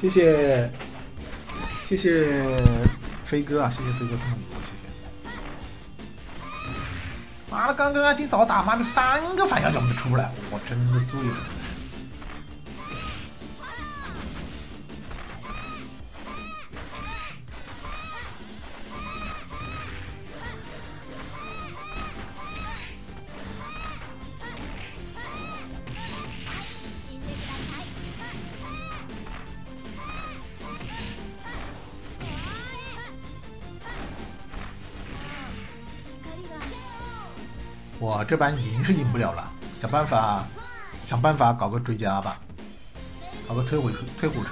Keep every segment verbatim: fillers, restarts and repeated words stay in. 谢谢，谢谢飞哥啊！谢谢飞哥送的礼物，谢谢。妈的，刚刚今早打妈的三个反向脚没出来，我真的醉了。我这盘赢是赢不了了，想办法想办法搞个追加吧，搞个推回推火车。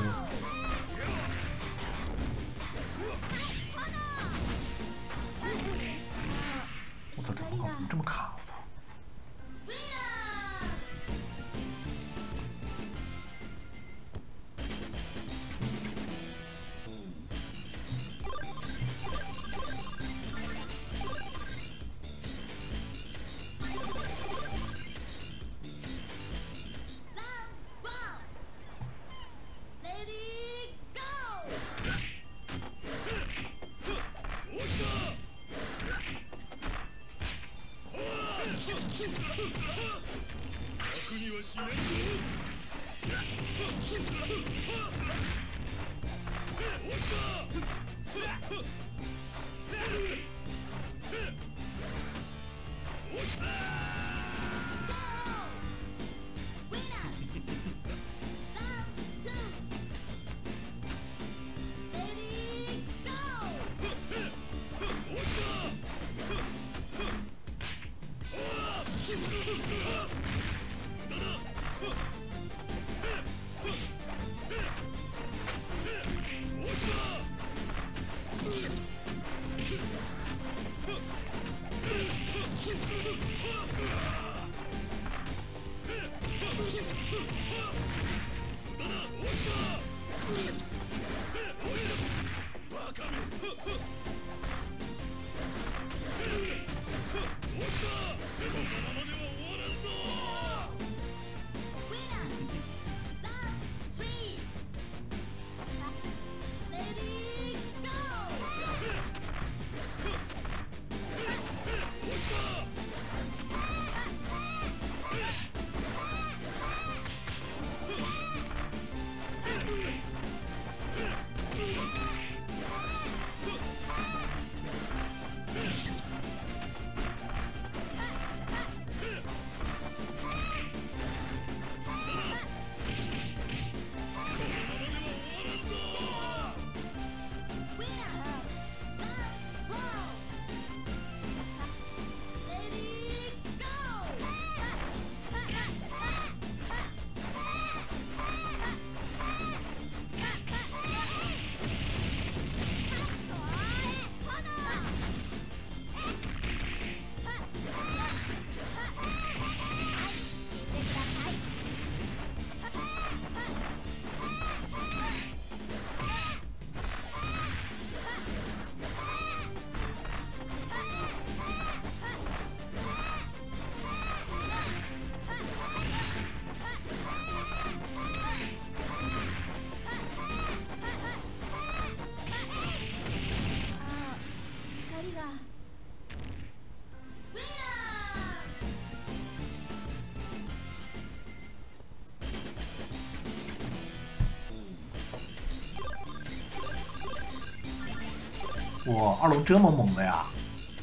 我二楼这么猛的呀，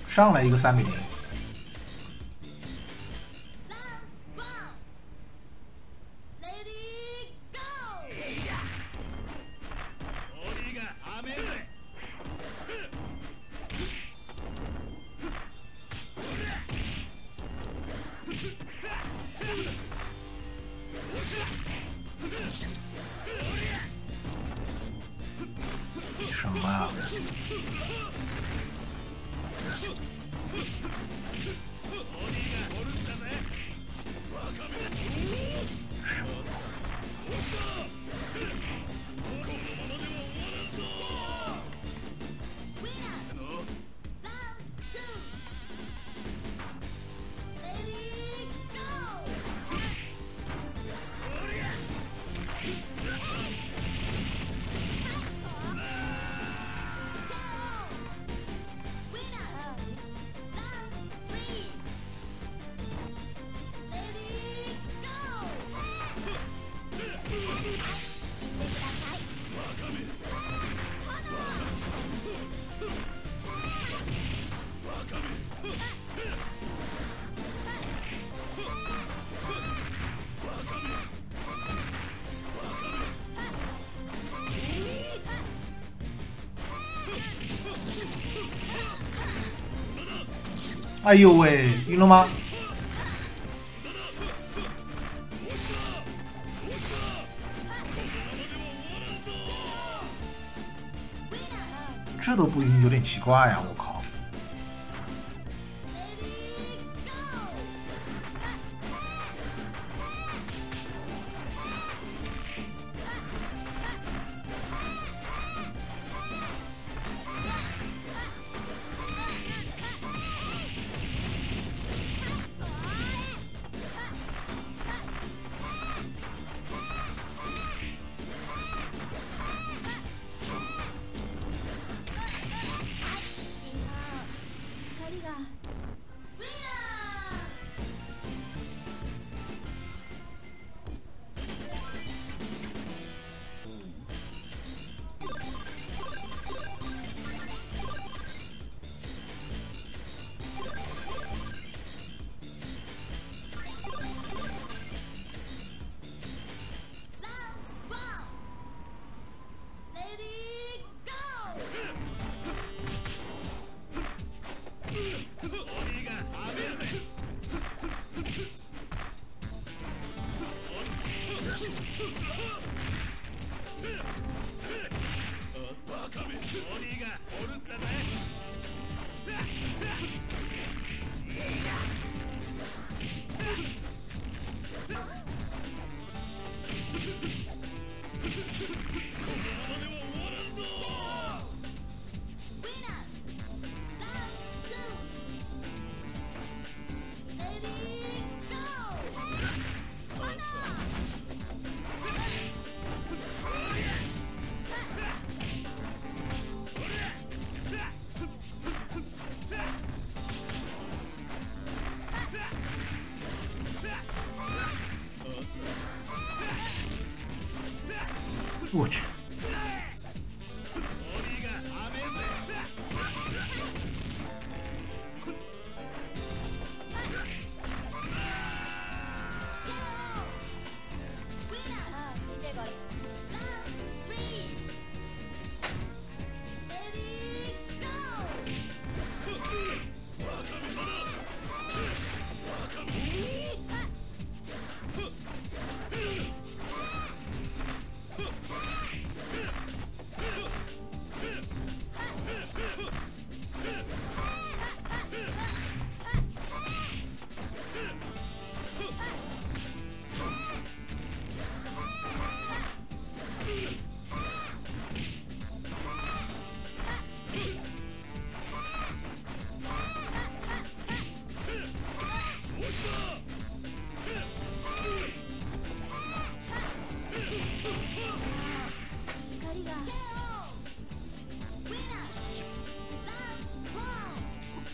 上来一个三比零。 哎呦喂，赢了吗？这都不赢，有点奇怪呀！我靠！我去！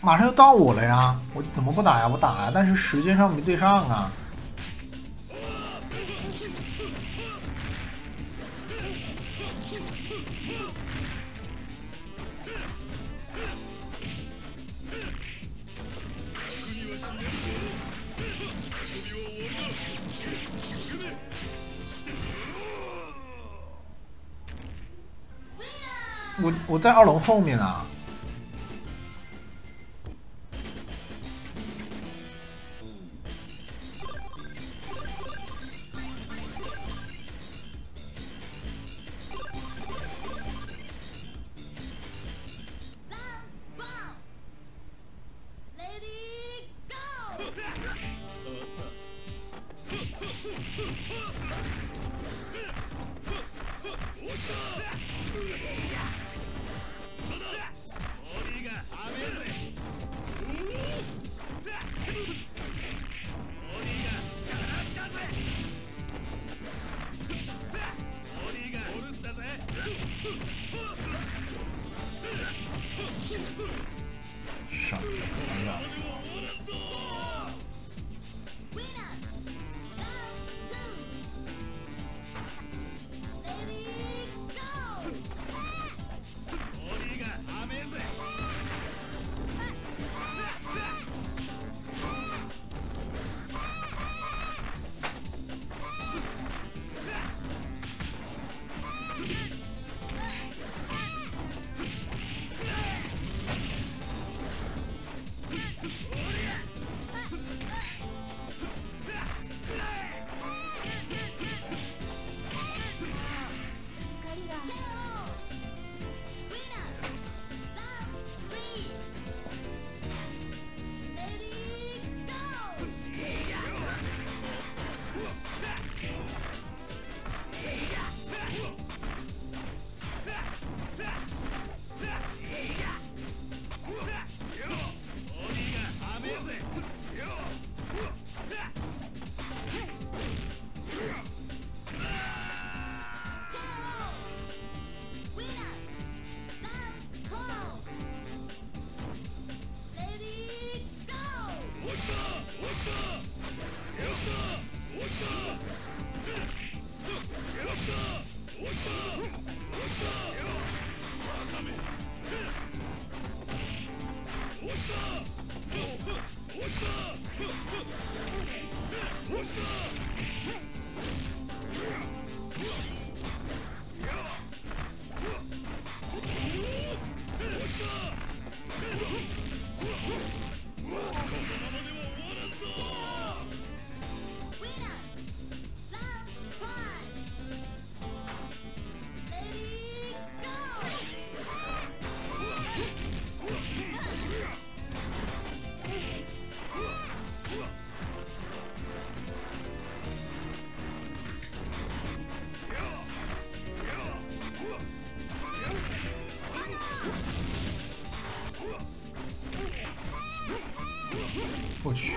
马上就到我了呀，我怎么不打呀？我打呀，但是时间上没对上啊。我我在二楼后面啊。去。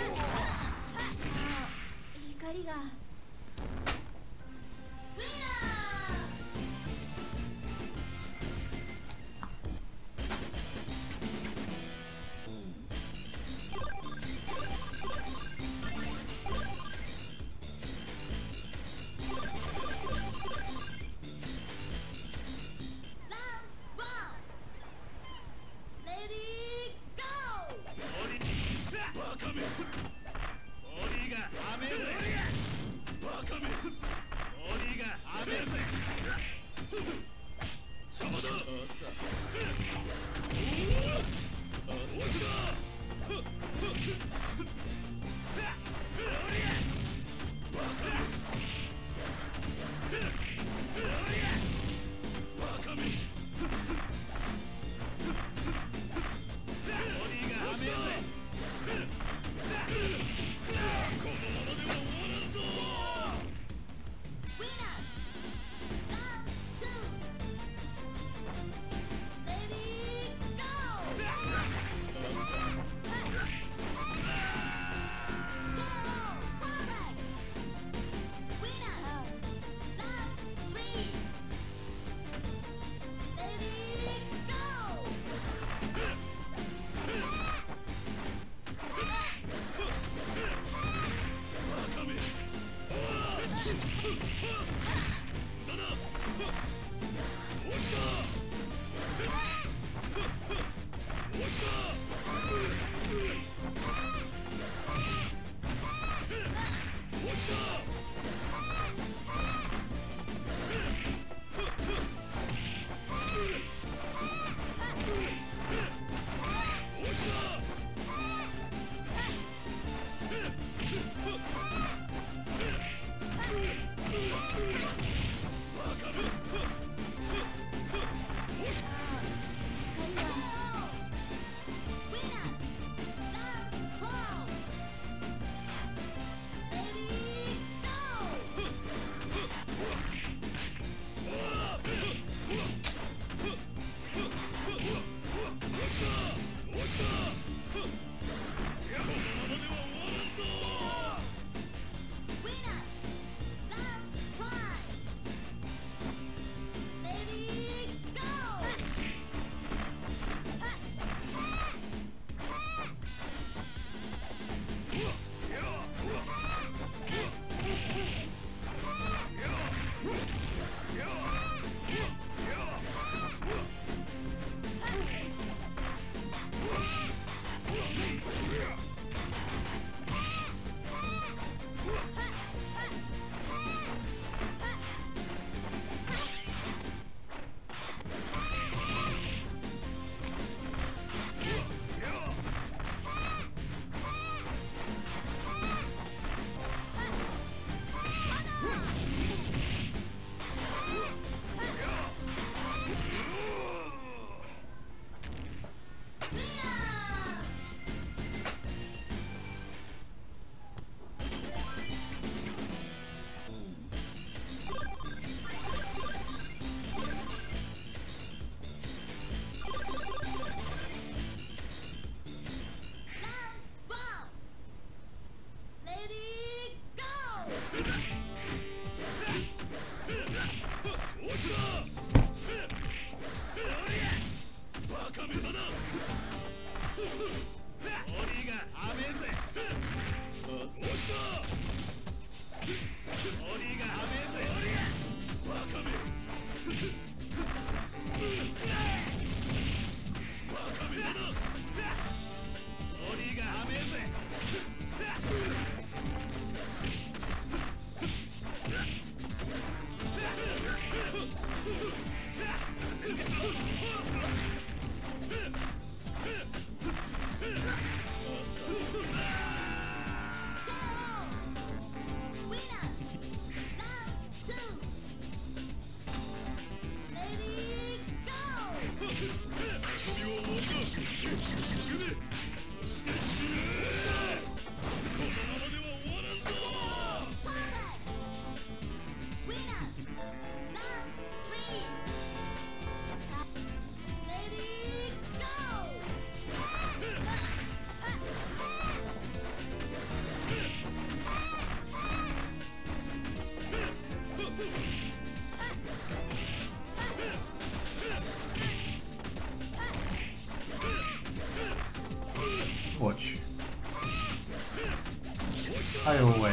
哎呦喂！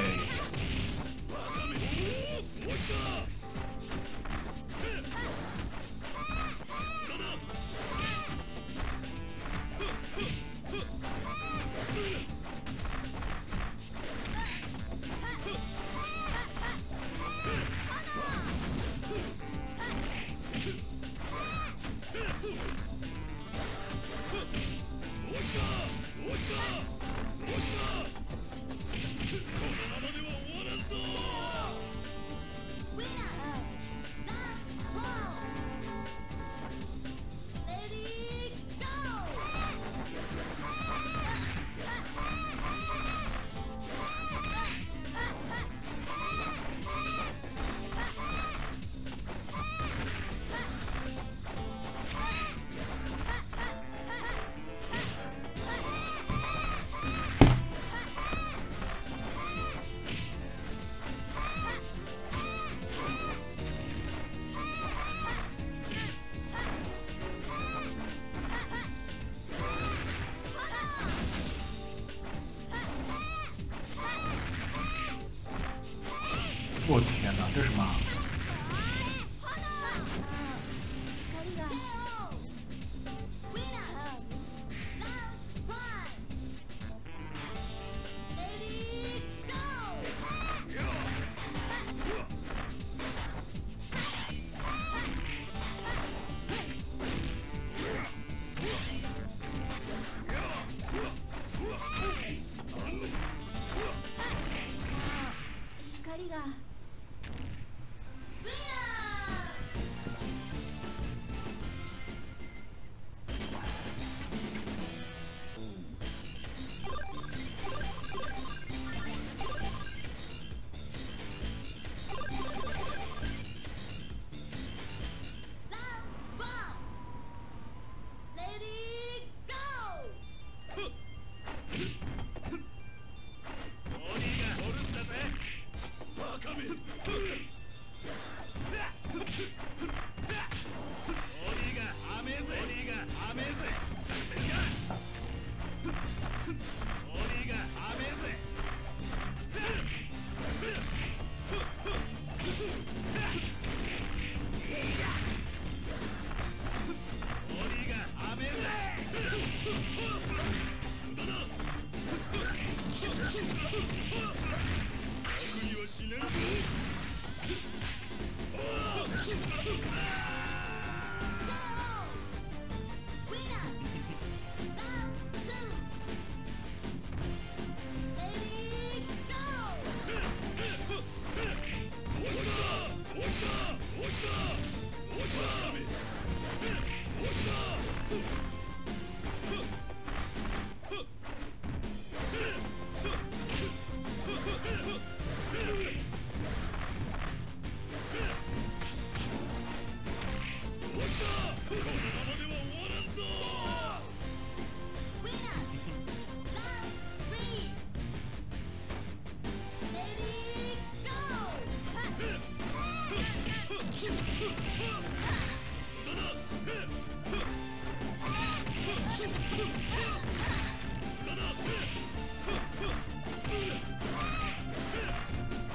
我天哪，这是什么？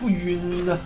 不晕呢。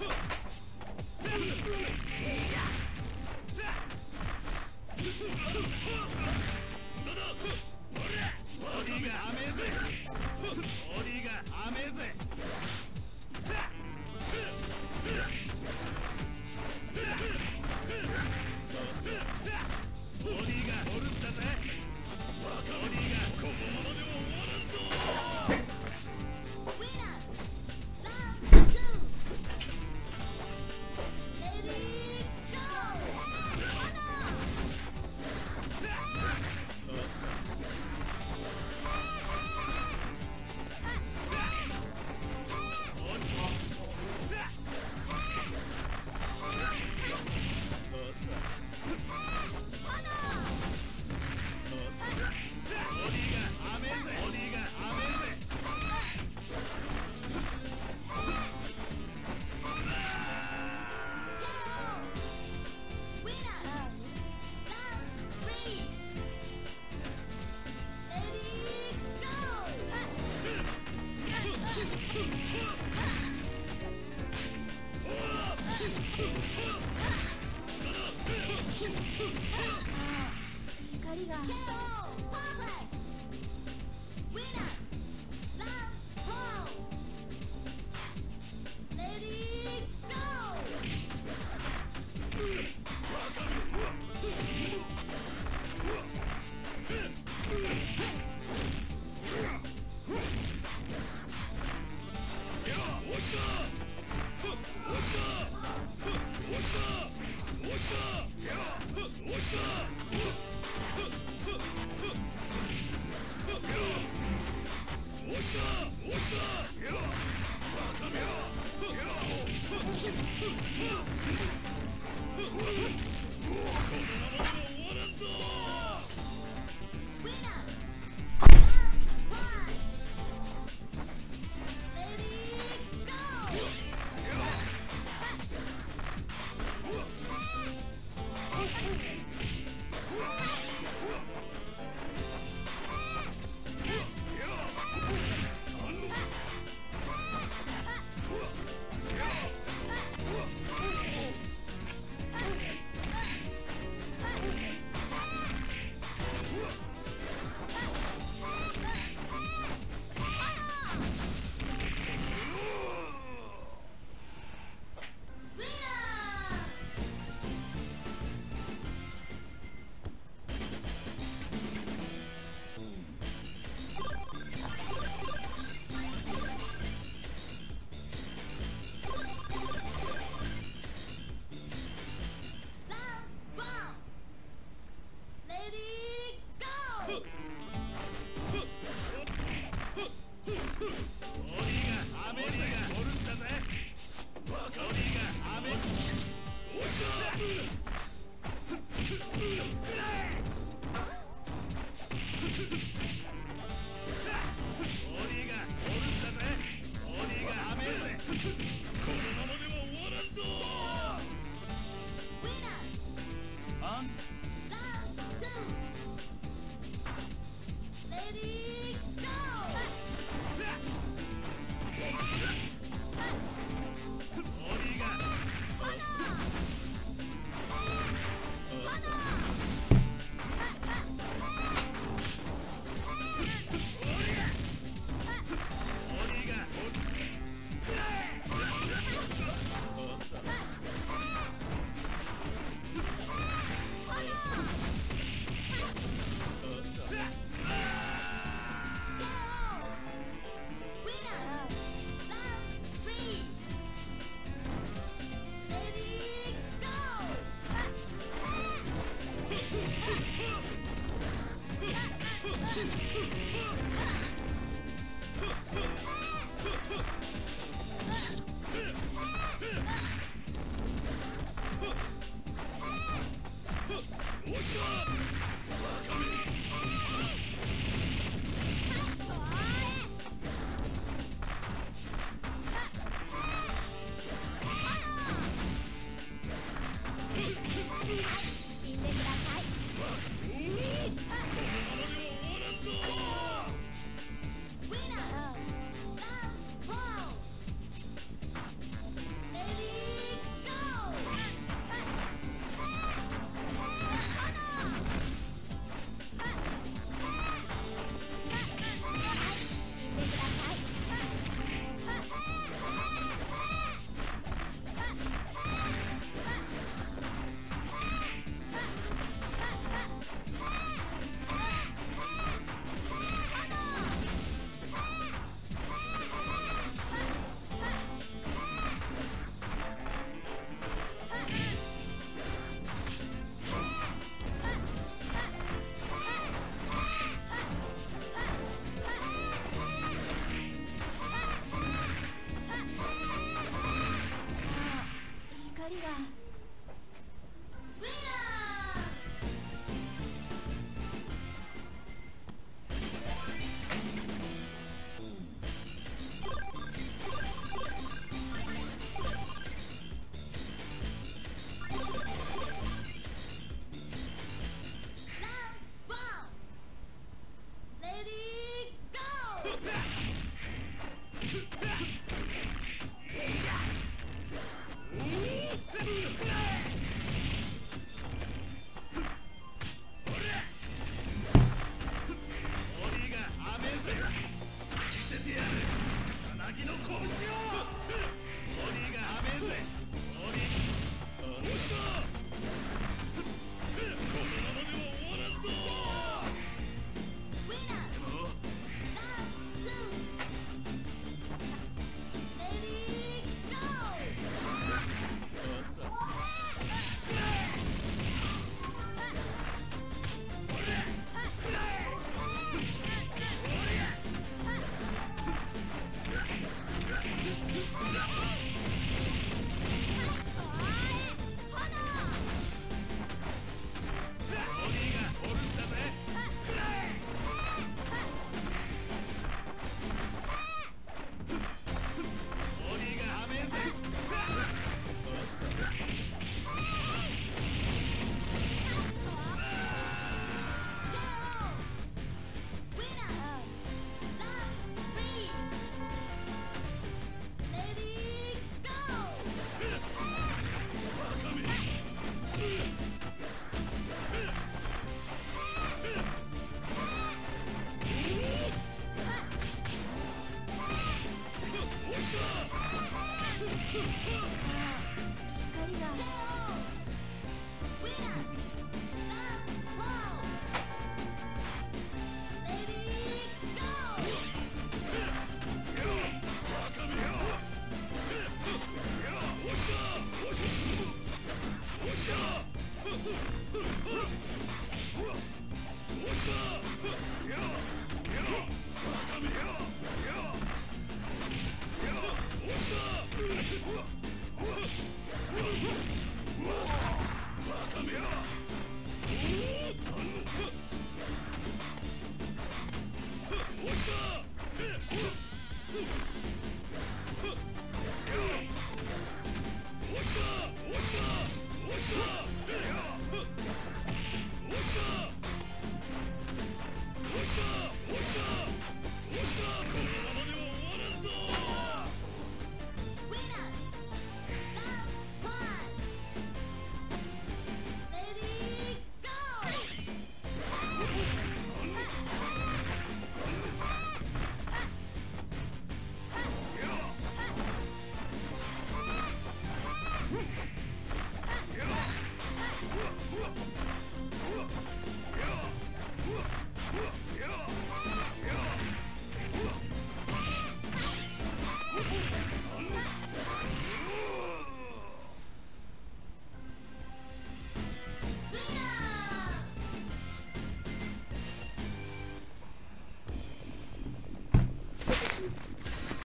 Huh!